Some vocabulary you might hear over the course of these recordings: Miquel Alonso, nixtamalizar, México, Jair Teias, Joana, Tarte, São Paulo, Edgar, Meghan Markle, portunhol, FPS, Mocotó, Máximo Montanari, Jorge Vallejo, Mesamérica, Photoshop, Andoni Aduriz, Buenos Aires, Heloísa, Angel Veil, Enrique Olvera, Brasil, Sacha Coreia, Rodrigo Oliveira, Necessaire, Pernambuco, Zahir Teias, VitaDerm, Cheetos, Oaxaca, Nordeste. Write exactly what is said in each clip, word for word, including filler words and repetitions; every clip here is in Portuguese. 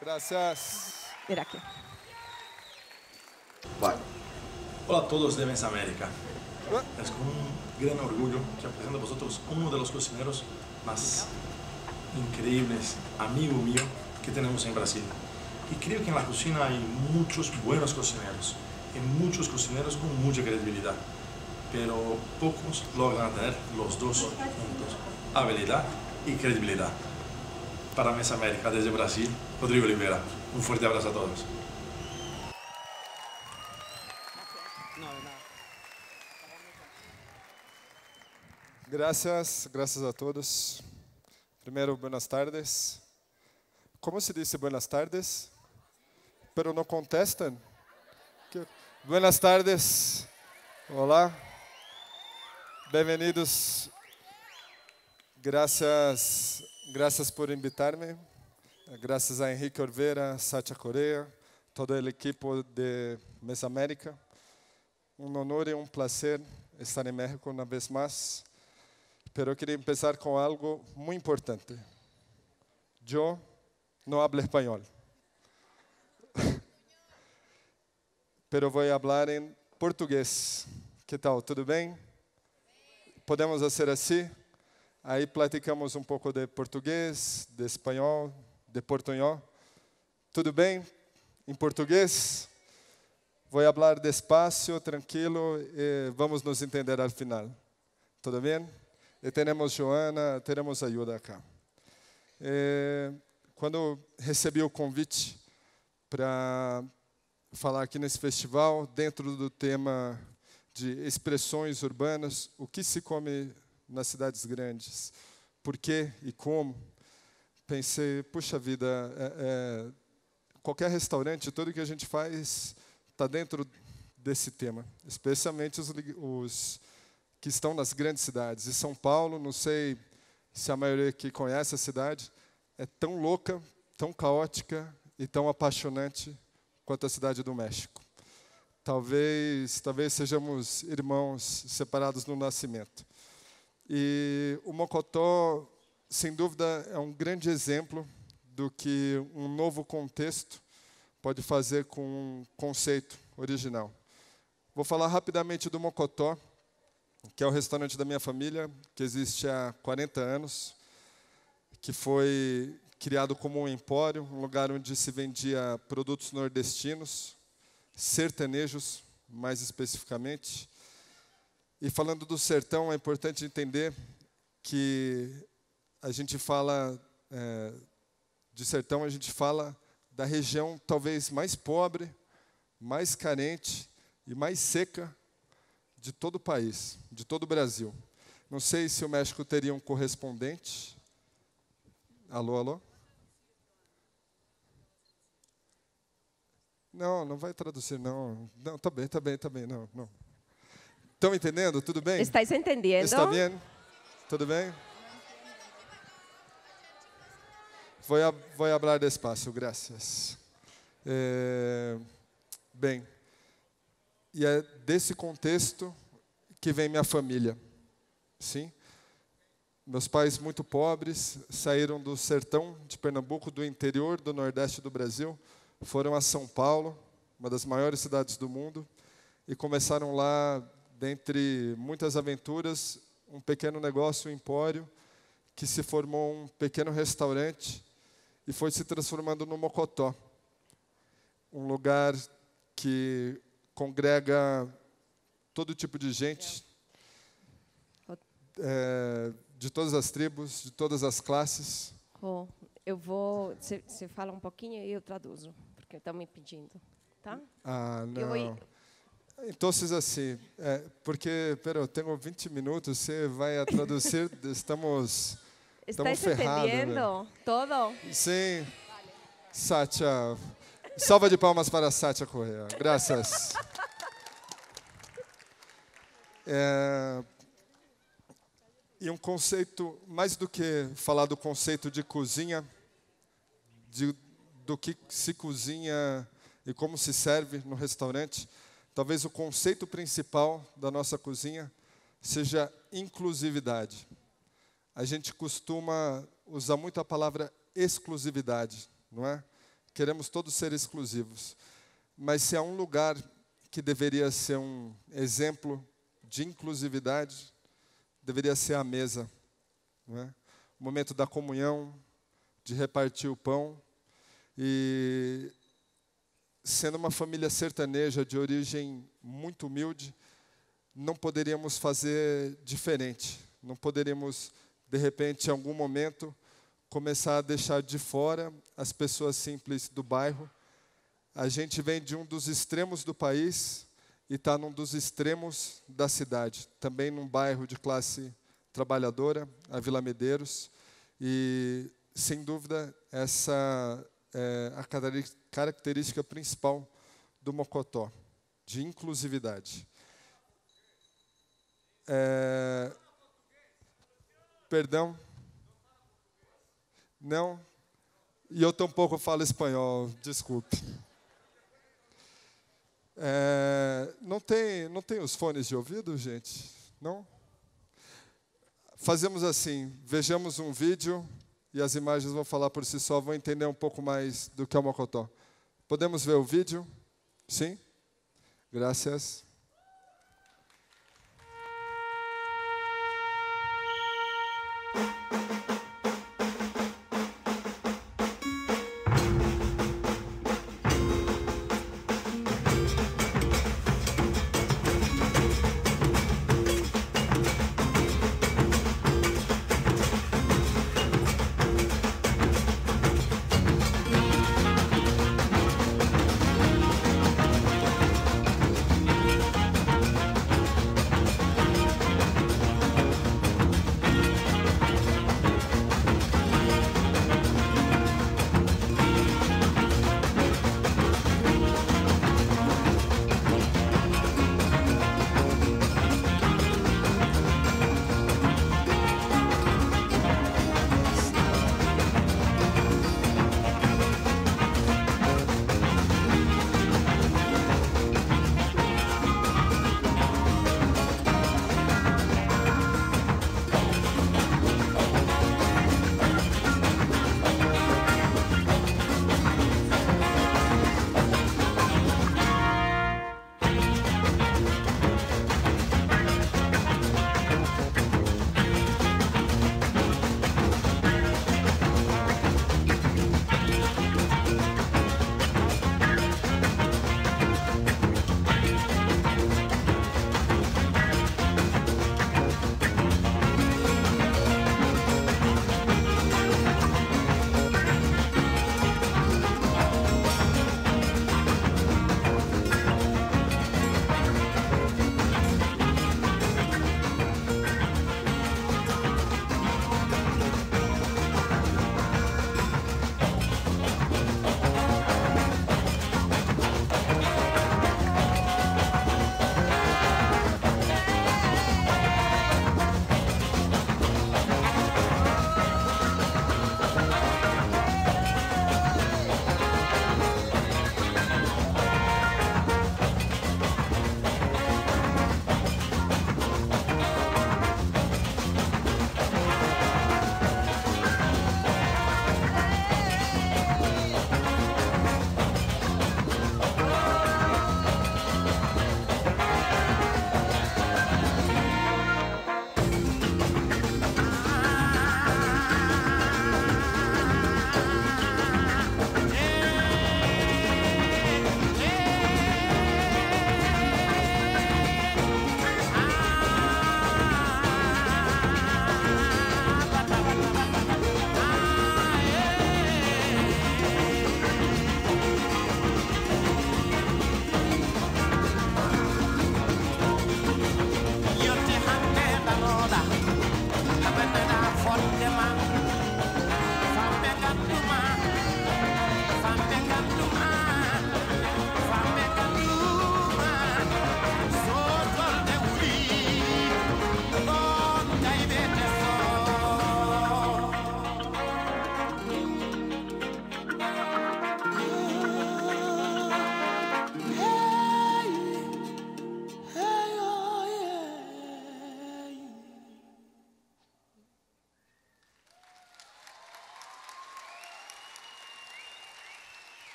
Graças. Iraque. Vai. Olá a todos de Mesamérica. Es con un gran orgullo que presento a vosotros uno de los cocineros más increíbles, amigo mío, que tenemos en Brasil. Y creo que en la cocina hay muchos buenos cocineros, y muchos cocineros con mucha credibilidad, pero pocos logran tener los dos juntos, habilidad y credibilidad. Para Mesamérica, desde Brasil, Rodrigo Oliveira. Un fuerte abrazo a todos. Graças, graças a todos. Primeiro, buenas tardes. Como se diz buenas tardes? Pero não contestam? Que... Buenas tardes. Olá. Bem-vindos. Graças, graças por invitar-me. Graças a Enrique Olvera, Sacha Coreia, todo o equipo de Mesamérica. Um honor e um prazer estar em México uma vez mais. Pero eu queria começar com algo muito importante. Eu não hablo espanhol. Pero vou falar em português. Que tal? Tudo bem? Podemos fazer assim? Aí platicamos um pouco de português, de espanhol, de portunhol. Tudo bem? Em português? Vou falar despacio, tranquilo, e vamos nos entender ao final. Tudo bem? E temos Joana, teremos ajuda aqui. E, quando recebi o convite para falar aqui nesse festival, dentro do tema de expressões urbanas, o que se come nas cidades grandes, por quê e como, pensei, puxa vida, é, é, qualquer restaurante, tudo que a gente faz está dentro desse tema, especialmente os, os que estão nas grandes cidades. E São Paulo, não sei se a maioria que conhece a cidade, é tão louca, tão caótica e tão apaixonante quanto a cidade do México. Talvez, talvez sejamos irmãos separados no nascimento. E o Mocotó, sem dúvida, é um grande exemplo do que um novo contexto pode fazer com um conceito original. Vou falar rapidamente do Mocotó, que é o restaurante da minha família, que existe há quarenta anos, que foi criado como um empório, um lugar onde se vendia produtos nordestinos, sertanejos, mais especificamente. E falando do sertão, é importante entender que a gente fala é, de sertão, a gente fala da região talvez mais pobre, mais carente e mais seca de todo o país, de todo o Brasil. Não sei se o México teria um correspondente. Alô, alô? Não, não vai traduzir, não. Não, tá bem, tá bem, tá bem, não, não. Estão entendendo? Tudo bem? Estáis entendendo? Está bem? Tudo bem? Vou, vou falar despacio, graças. É, bem... E é desse contexto que vem minha família. Sim? Meus pais muito pobres, saíram do sertão de Pernambuco, do interior do Nordeste do Brasil, foram a São Paulo, uma das maiores cidades do mundo, e começaram lá, dentre muitas aventuras, um pequeno negócio, um empório, que se formou um pequeno restaurante e foi se transformando no Mocotó. Um lugar que congrega todo tipo de gente, é, de todas as tribos, de todas as classes. Oh, eu vou... Você fala um pouquinho e eu traduzo, porque estão me pedindo, tá? Ah, não. Vou... Então, assim, é, porque, pera, eu tenho vinte minutos, você vai a traduzir, estamos, estamos ferrados. Está entendendo todo? Sim. Vale. Sacha... Salva de palmas para a Sacha Correa. Graças. É, e um conceito, mais do que falar do conceito de cozinha, de, do que se cozinha e como se serve no restaurante, talvez o conceito principal da nossa cozinha seja inclusividade. A gente costuma usar muito a palavra exclusividade, não é? queremos todos ser exclusivos. Mas se há um lugar que deveria ser um exemplo de inclusividade, deveria ser a mesa, não é? O momento da comunhão, de repartir o pão. E sendo uma família sertaneja de origem muito humilde, não poderíamos fazer diferente. Não poderíamos, de repente, em algum momento, começar a deixar de fora as pessoas simples do bairro. A gente vem de um dos extremos do país e está num dos extremos da cidade. Também num bairro de classe trabalhadora, a Vila Medeiros. E, sem dúvida, essa é a característica principal do Mocotó, de inclusividade. É... Perdão? Não? E eu tampouco falo espanhol, desculpe. É, não tem, não tem os fones de ouvido, gente? Não? Fazemos assim, vejamos um vídeo e as imagens vão falar por si só, vão entender um pouco mais do que é o Mocotó. Podemos ver o vídeo? Sim? Graças.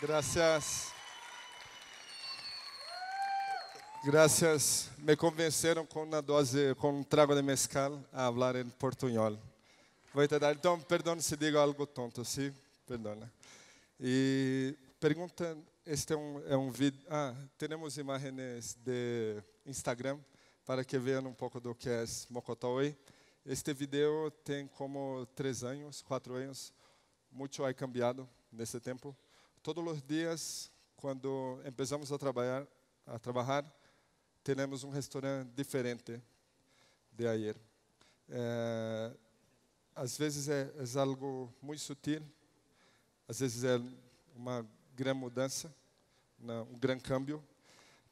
Graças. Graças. Me convenceram com uma dose, com um trago de mezcal a falar em portunhol. Vou tentar. Então, perdão se digo algo tonto, sim? Perdona. E pergunta, este é um, é um vídeo... Ah, temos imagens de Instagram para que vejam um pouco do que é Mocotoi. Este vídeo tem como três anos, quatro anos. Muito é cambiado nesse tempo. Todos os dias, quando começamos a trabalhar, a trabalhar, temos um restaurante diferente de ayer. É, às vezes é, é algo muito sutil, às vezes é uma grande mudança, um grande câmbio,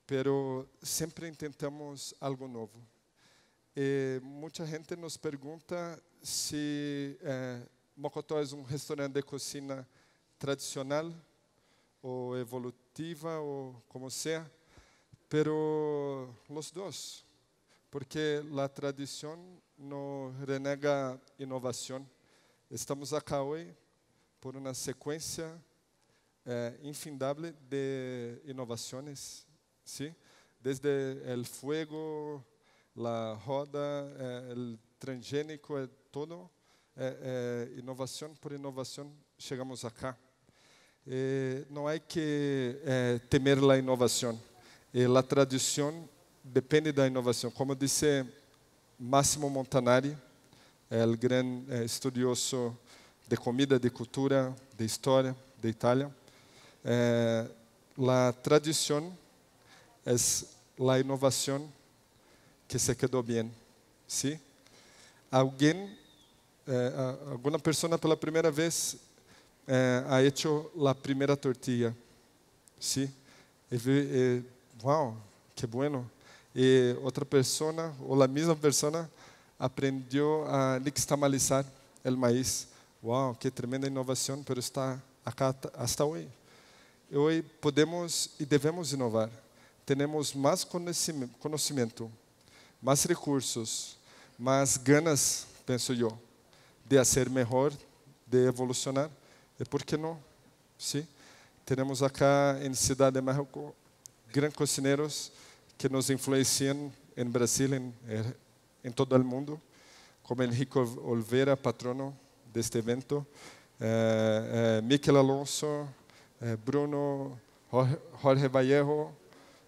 pero sempre tentamos algo novo. E muita gente nos pergunta se é, Mocotó é um restaurante de cozinha tradicional ou evolutiva ou como seja, pero os dois, porque a tradição não renega inovação. Estamos acá hoje por uma sequência eh, infindável de inovações, ¿sí? Desde o fogo, a roda, o eh, transgênico, eh, todo, eh, eh, inovação por inovação, chegamos acá. Eh, não há que eh, temer a inovação. E a tradição depende da inovação. Como disse Máximo Montanari, o grande eh, estudioso de comida, de cultura, de história de Itália, eh, a tradição é a inovação que se quedou bem. ¿Sí? Alguém, eh, alguma pessoa pela primeira vez eh, ha hecho a primeira tortilla. ¿Sí? E, e, wow, que bueno. E outra pessoa, ou a mesma pessoa, aprendeu a nixtamalizar o maíz. Wow, que tremenda inovação, pero está acá hasta hoje. E hoje podemos e devemos inovar. Temos mais conhecimento, mais recursos, mais ganas, penso eu, de fazer melhor, de evolucionar. E por que não? Sim. Temos acá em Cidade de México grandes cozinheiros que nos influenciam em Brasil, em, em todo o mundo, como Enrique Olvera, patrono deste evento, eh, eh, Miquel Alonso, eh, Bruno Jorge, Jorge Vallejo,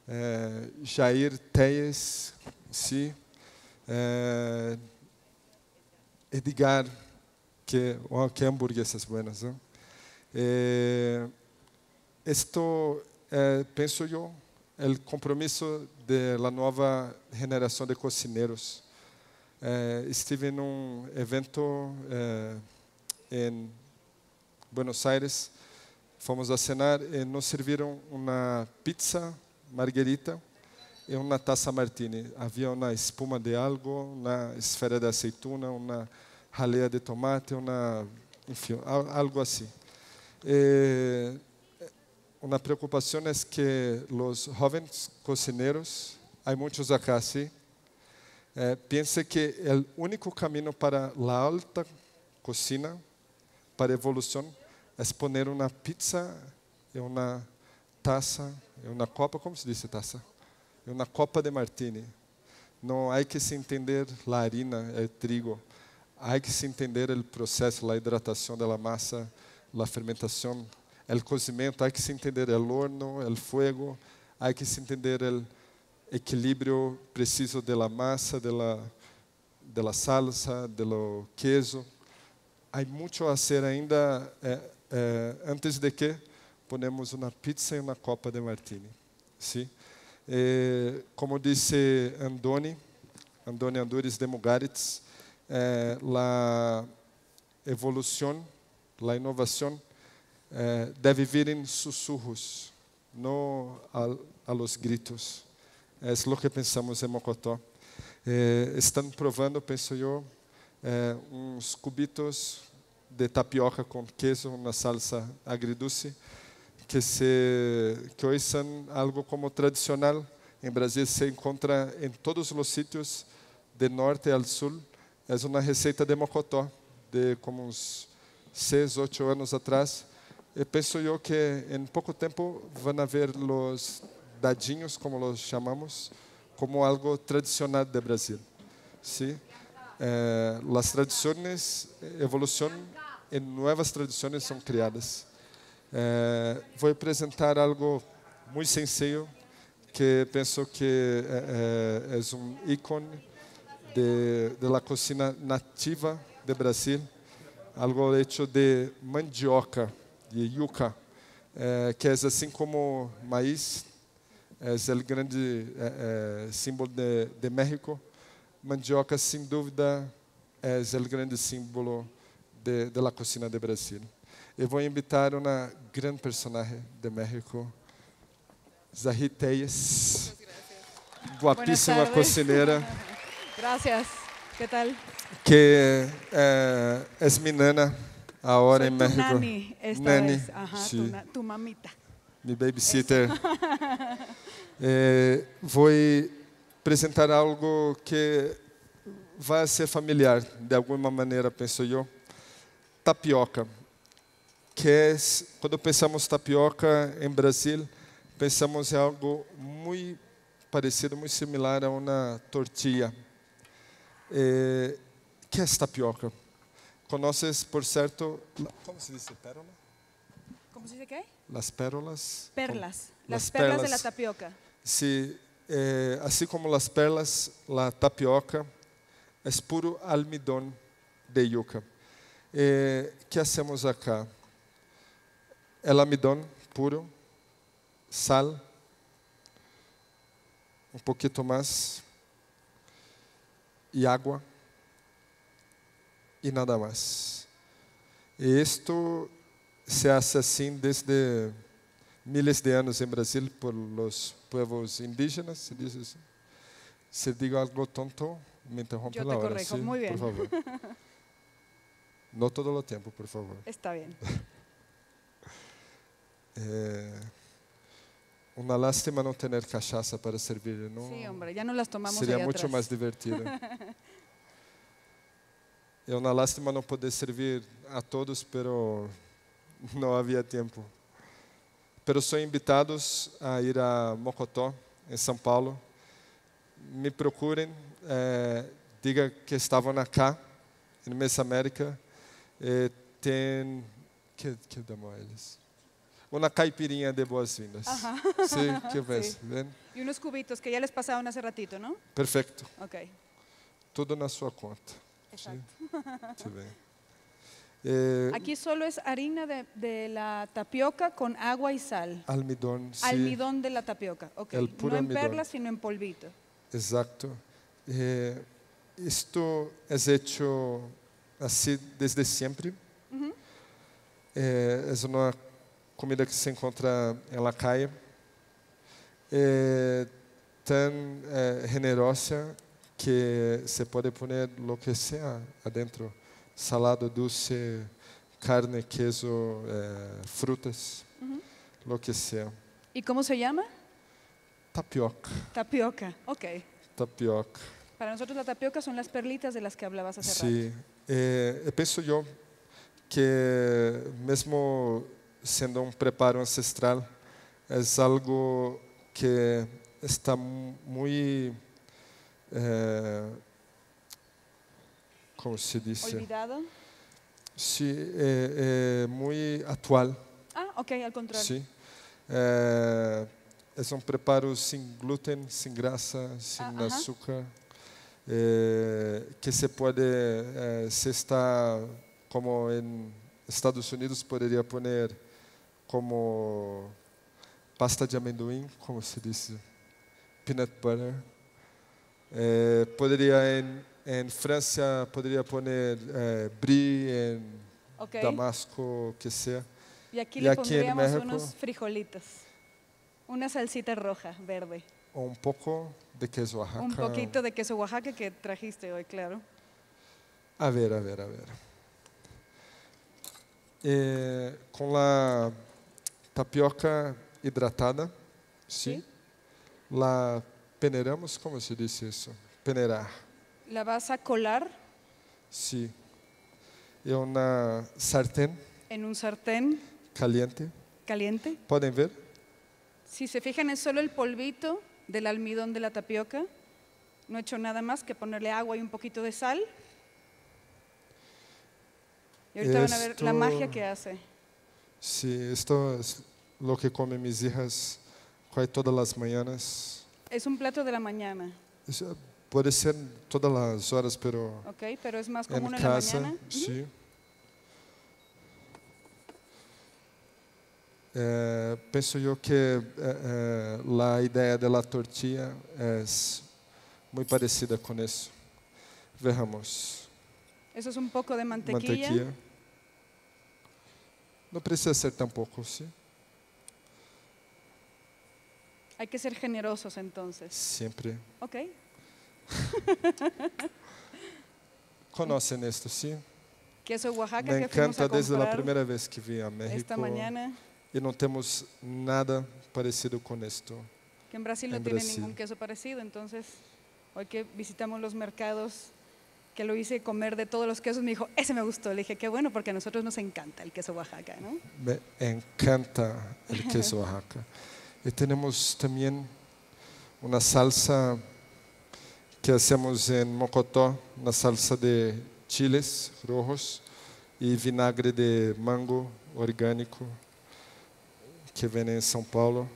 eh, Jair Teias, sí, eh, Edgar, que, oh, que hamburguesas buenas, né? Eh, isto, eh, penso eu, o compromisso da nova geração de cozinheiros. Eh, estive em um evento em eh, Buenos Aires, fomos a cenar e nos serviram uma pizza margarita e uma taça martini. Havia uma espuma de algo, uma esfera de azeitona, uma raleia de tomate, uma, enfim, algo assim. Eh, Uma preocupação é que os jovens cozinheiros, há muitos acá, sim, eh, pensam que o único caminho para a alta cozinha, para a evolução, é poner uma pizza e uma taça, e uma copa, como se diz taça? E uma copa de martini. Não há que se entender a harina, o trigo. Há que se entender o processo, a hidratação da massa, a fermentação, o cozimento, há que se entender o horno, o fogo, há que se entender o equilíbrio preciso da massa, da salsa, do queso. Há muito a ser ainda eh, eh, antes de que ponemos uma pizza e uma copa de martini. ¿Sí? Eh, como disse Andoni, Andoni Aduriz de Mugaritz, eh, a evolução, a inovação Eh, deve vir em sussurros, não a, a los gritos. É isso que pensamos em Mocotó. Eh, estão provando, penso eu, eh, uns cubitos de tapioca com queijo, uma salsa agridulce, que, se, que hoje são algo como tradicional. Em Brasil se encontra em todos os sítios, de norte ao sul. É uma receita de Mocotó, de como uns seis, oito anos atrás. E penso eu que em pouco tempo vão haver os dadinhos, como os chamamos, como algo tradicional do Brasil. Sim? Eh, as tradições evolucionam e novas tradições são criadas. Eh, vou apresentar algo muito sencillo que penso que eh, é um ícone de, de la cocina nativa do Brasil, algo feito de mandioca, de yuca, eh, que é assim como maíz, é o grande eh, símbolo de, de México. Mandioca, sem dúvida, é o grande símbolo de, de la cocina do Brasil. Eu vou invitar uma grande personagem de México, Zahir Teias, guapíssima cozinheira. Gracias. Que tal? Que é, é minha nana, agora em México. Nani, esta nani. Vez. Ajá, sí. tu, tu mamita. Minha babysitter. É, vou apresentar algo que vai ser familiar, de alguma maneira, penso eu. Tapioca. Que é, quando pensamos tapioca em Brasil, pensamos em algo muito parecido, muito similar a uma tortilha. É, que é tapioca? Conoces, por certo... Como se diz pérola? Como se diz quê? Las pérolas. Perlas. Las perlas de la tapioca. Sim. Eh, assim como as perlas, a tapioca é puro almidão de yuca. O eh, que hacemos acá? É almidão puro, sal, um pouquinho mais, e água, e nada mais. E isto se faz assim desde miles de anos em Brasil por los pueblos indígenas, se diz assim. Se digo algo tonto, me interrompe na hora. Correjo, sí, muy bien. Por favor. Não todo o tempo, por favor. Está bem. É, uma lástima não ter cachaça para servir. Não, sí, hombre, ya no las tomamos. Seria muito atrás. Mais divertido. É uma lástima não poder servir a todos, pero não havia tempo. Pero sou invitados a ir a Mocotó, em São Paulo. Me procurem, eh, diga que estavam acá, em Mesamérica. Eh, tem que, que damos a eles? Uma caipirinha de boas-vindas. Sim, sí, que ves, sí. Bem? E uns cubitos que já les passaram hace ratito, não? Perfeito. Ok. Tudo na sua conta. Exato. Muito bem. Eh, Aquí solo es harina de, de la tapioca con agua y sal. Almidón, sí. Almidón de la tapioca, ok. El puro no en almidón. Perlas, sino en polvito. Exacto. Eh, esto es hecho así desde siempre. Uh-huh. eh, es una comida que se encuentra en la calle. Eh, tan eh, generosa que se puede poner lo que sea adentro. Salado, doce, carne, queso, eh, frutas, uh-huh. Lo que sea. E como se chama? Tapioca. Tapioca, ok. Tapioca. Para nós, a tapioca são as perlitas de las que hablabas hace rato. Sí. Eh, eu penso eu que, mesmo sendo um preparo ancestral, é algo que está muito... Eh, como se diz? Olvidado? Sim, sí, é, é muito atual. Ah, ok, ao contrário. Sim. Sí. É, é um preparo sem glúten, sem graça, sem ah, açúcar, é, que se pode, é, se está, como em Estados Unidos, poderia pôr como pasta de amendoim, como se diz? Peanut butter. É, poderia em Em França, poderia pôr eh, brie, em okay. Damasco, que seja. E aqui lhe pondríamos uns frijolitos, uma salsita roja, verde. Um pouco de queso Oaxaca. Um pouquinho de queso Oaxaca que trajiste hoje, claro. A ver, a ver, a ver. Eh, com a tapioca hidratada, sim. Sí. La peneiramos, como se diz isso? Peneirar. La vas a colar? Sim. Sí. Em uma sartén. Em um sartén. Caliente. Caliente. Pueden ver. Si se fijan, es solo el polvito del almidón de la tapioca. No he hecho nada más que ponerle agua y un poquito de sal. Y ahorita esto, van a ver la magia que hace. Sí, esto es lo que comen mis hijas casi todas las mañanas. Es un plato de la mañana. Es, puede ser todas las horas, pero. Ok, pero es más común en, en casa, la mañana. Sí. Uh-huh. É, penso eu que é, é, a ideia da tortilha é muito parecida com isso. Vejamos. Isso é um pouco de mantequilla. mantequilla. Não precisa ser tão pouco, sim? Há que ser generosos, então. Sempre. Ok. Conhecem isto, sim? Queso Oaxaca. Me encanta desde a primeira vez que vim a México. Esta manhã. E não temos nada parecido com isto. Que em Brasil não tem nenhum queso parecido, então, hoje que visitamos os mercados, que lo hice comer de todos os quesos, me dijo, esse me gostou. Le dije, qué bueno, porque a nosotros nos encanta el queso Oaxaca, ¿no? Me encanta el queso Oaxaca. E temos também uma salsa que hacemos em Mocotó, uma salsa de chiles rojos e vinagre de mango orgânico, que vem em São Paulo.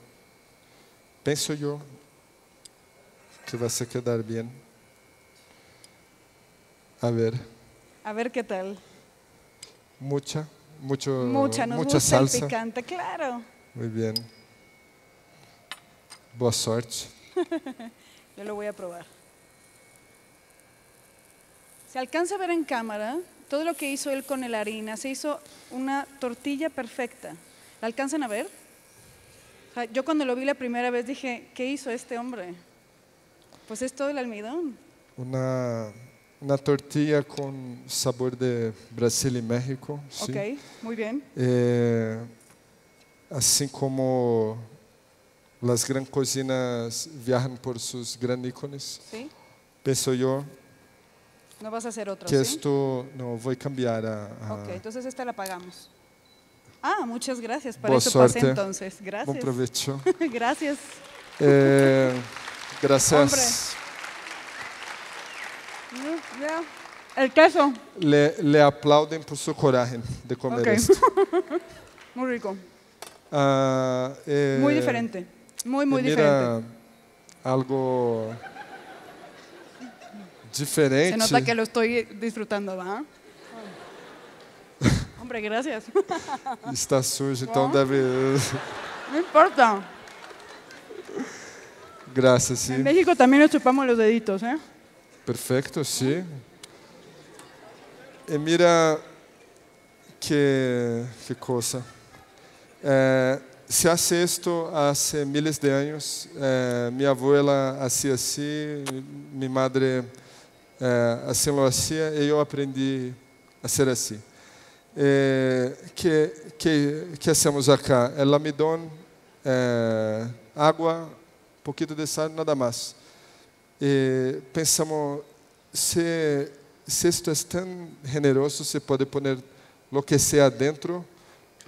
Penso eu que vai se quedar bem. A ver. A ver que tal. Mucha, mucho, mucha, nos mucha gusta salsa. El picante, claro. Muito bem. Boa sorte. Eu lo voy a probar. Se alcanza a ver em câmera todo lo que hizo él con la harina. Se hizo una tortilla perfecta. ¿La alcanzan a ver? Yo cuando lo vi la primera vez dije, ¿qué hizo este hombre? Pues es todo el almidón. Una, una tortilla con sabor de Brasil y México. ¿Sí? Ok, muy bien. Eh, así como las grandes cocinas viajan por sus grandes íconos, ¿sí? Pienso yo. No vas a hacer otro, que ¿sí? Esto, no, voy a cambiar a, a... Ok, entonces esta la pagamos. Ah, muchas gracias. Para Boa eso suerte. Pasé entonces. Gracias. Buen provecho. Gracias. Eh, gracias. El queso. Le, le aplauden por su coraje de comer okay. Esto. Muy rico. Ah, eh, muy diferente. Muy, muy mira, diferente. Algo diferente. Se nota que lo estoy disfrutando, ¿va? Hombre, gracias. Está sujo, então deve... Não importa. Graças, sim. Em México também nos chupamos os deditos, né? Perfeito, sim. E mira que, que coisa. Eh, se faz isto há milhares de anos. Eh, minha avó fazia assim, minha madre eh, assim lo fazia, e eu aprendi a ser assim. Eh, que que que hacemos acá? El almidón, eh, água, um pouquinho de sal, nada mais. Eh, pensamos se se isto é tão generoso, se pode poner lo que sea dentro,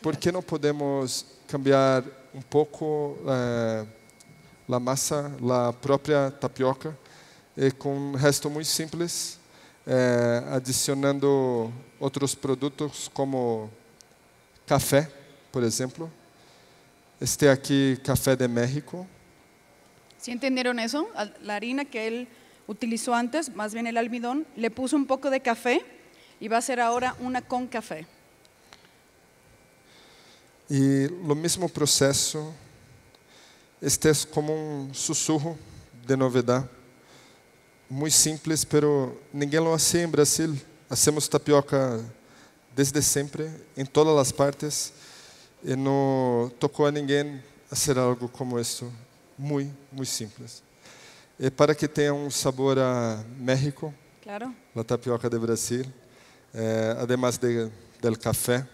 por que não podemos cambiar um pouco eh, a massa, a própria tapioca, eh, com um resto muito simples? Eh, adicionando outros produtos como café, por exemplo. Este aqui, café de México. ¿Sí entendieron eso? La harina que él utilizó antes, más bien el almidón, le puso un poco de café y va a ser ahora una con café. Y lo mismo proceso, este es como un susurro de novedad. Muito simples, pero ninguém lo hace em Brasil. Hacemos tapioca desde sempre, em todas as partes, e não tocou a ninguém fazer algo como isso. Muito, muito simples. E para que tenha um sabor a México, claro. A tapioca de Brasil, eh, además de del café,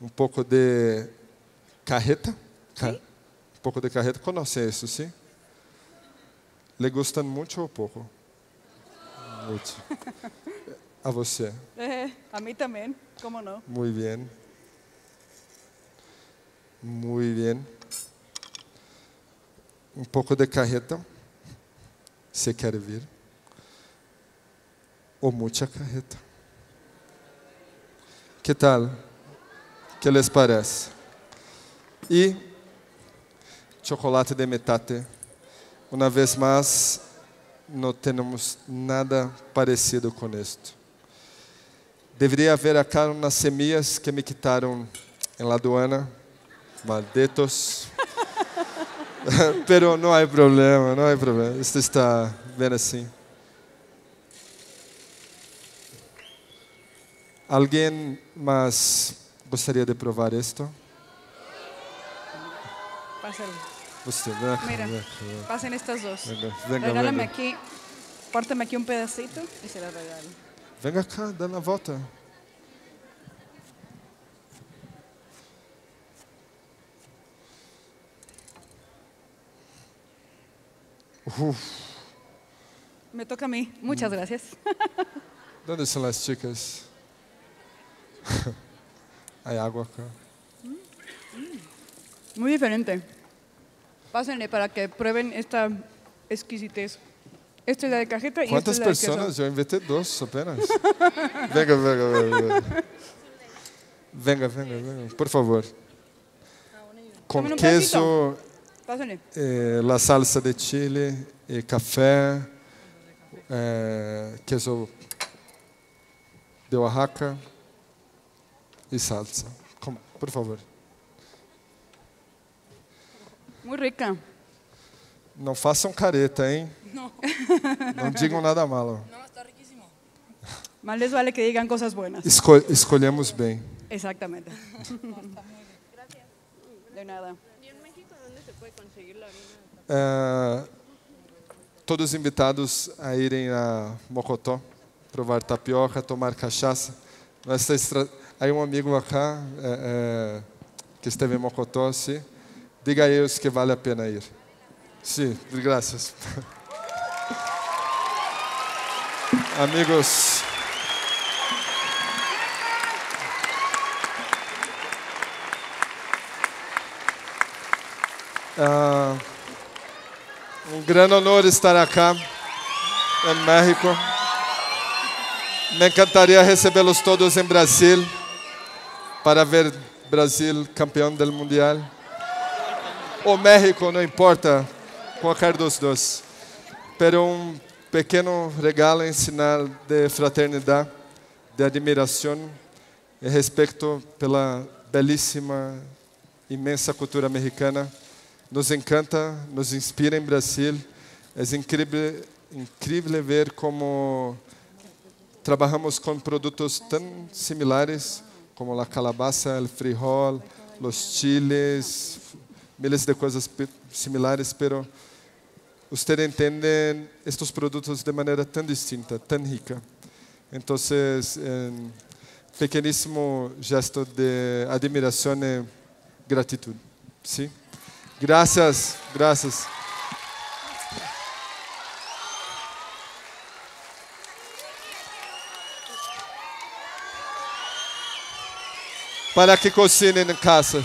um pouco de carreta, ca sí. Um pouco de carreta. Conoce isso, sim? ¿Sí? Le gustan muito ou pouco? A você. É, a mim também, como não? Muito bem. Muy bien. Un poco de carreta, se quiere vir. O mucha carreta. Que tal? Que les parece? E chocolate de metate. Uma vez mais, não temos nada parecido com isto. Deveria haver aqui umas semillas que me quitaram em la aduana. Malditos. Pero não há problema, não há problema. Isto está bem assim. Alguém mais gostaria de provar isto? Pásalo. Você, venga, mira, venga, venga. Pasen estas dos. Venga, venga, regálame venga. Aqui, pórtame aqui um pedacito e se la regalo. Venga cá, dá na volta. Uf. Me toca a mim. Muchas gracias. Onde são as chicas? Hay agua acá. Muy diferente. Pásenle para que prueben esta exquisitez. Esta es la de cajeta y esta es la de queso. ¿Cuántas personas? Yo inventé dos apenas. Venga, venga, venga. Venga, venga, venga. Por favor. Con queso, eh, la salsa de chile, eh, café, eh, queso de Oaxaca. E salsa. Como, por favor. Muito rica. Não façam careta, hein? Não. Não digam nada malo. Não, está riquíssimo. Mas les vale que digam coisas boas. Esco escolhemos bem. Exatamente. De nada. E em México, onde se pode conseguir a harina? Todos invitados a irem a Mocotó, provar tapioca, tomar cachaça. Nossa estratégia. Aí um amigo acá, é, é, que esteve em Mocotó, sim. Diga a eles que vale a pena ir. Sim, graças. Amigos. Ah, um grande honor estar acá, em México. Me encantaria recebê-los todos em Brasil. Para ver Brasil campeão do Mundial. Ou México, não importa, qualquer dos dois. Mas um pequeno regalo em sinal de fraternidade, de admiração e respeito pela belíssima, imensa cultura mexicana. Nos encanta, nos inspira em Brasil. É incrível, incrível ver como trabalhamos com produtos tão similares, como a calabaça, o frijol, os chiles, milhares de coisas similares, pero vocês entendem estes produtos de maneira tão distinta, tão rica. Então, um pequeníssimo gesto de admiração e gratitude. Sim? Graças, graças. Para que cocinem em casa.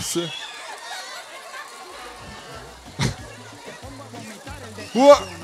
Uou!